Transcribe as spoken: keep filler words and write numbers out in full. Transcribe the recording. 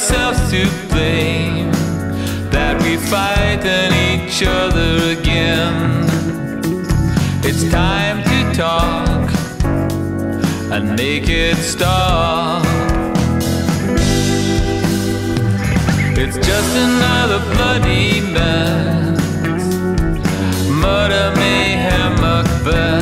ourselves to blame that we fight on each other again. It's time to talk and make it stop. It's just another bloody mess, murder, mayhem, Macbeth.